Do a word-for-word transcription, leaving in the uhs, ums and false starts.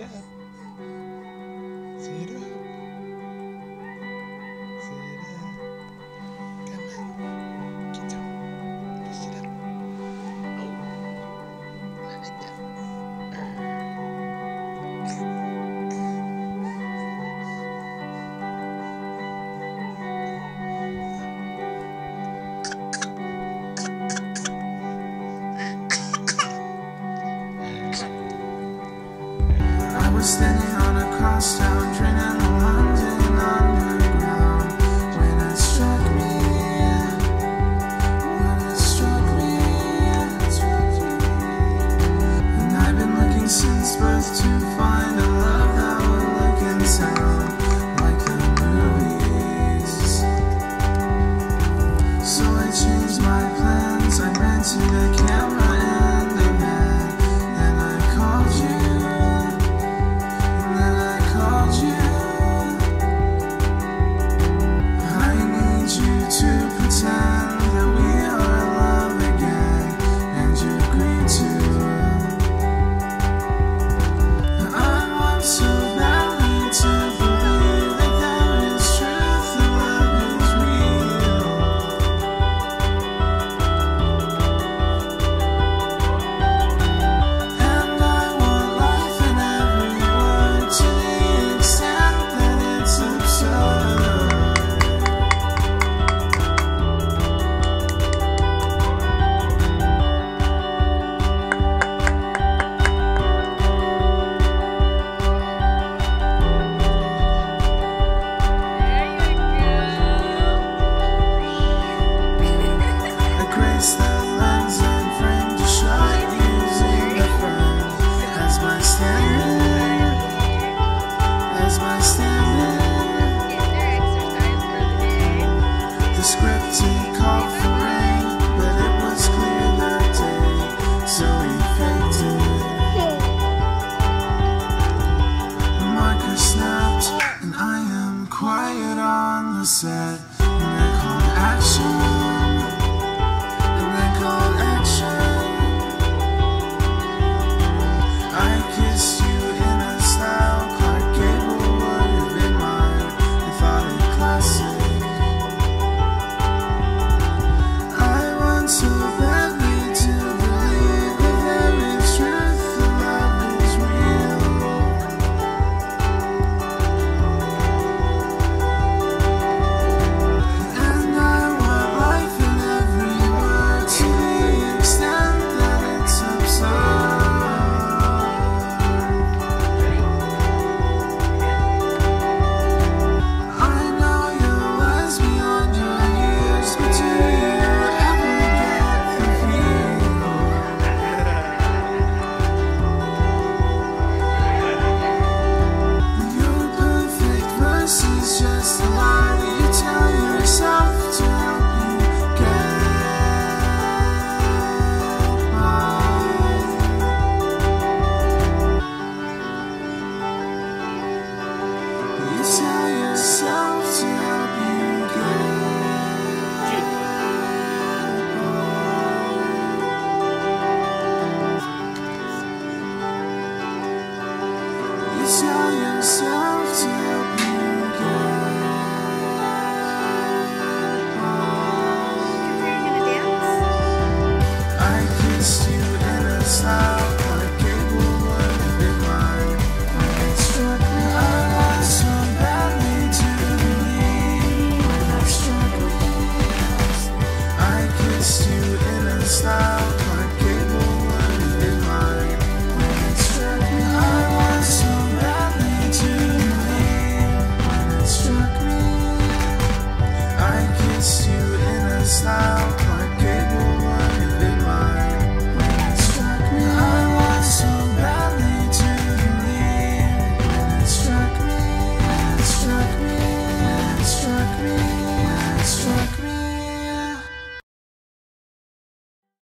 Mira. Será. Será. Come on. Get down. Let's sit up. Oh. I like that. I was standing on a crosstown train in London underground when it struck me, when it struck me, it struck me. And I've been looking since birth to find a love that would look and sound like the movies. So I changed my plans, I rented a camera and a bed, and I called you. The script he called for rain, but it was clear that day, so he faked it. The marker snapped, and I am quiet on the set, and they called action, and they called action. I kissed you in a style Clark Gable would have admired. They thought it classic. So badly to believe that there is truth, that love is real. And I want life in every word to the extent that it's absurd. I know you're less beyond your years, but do you just a lie that you tell yourself to help you get by. You tell yourself to help you get by. You tell yourself to help you. Stop.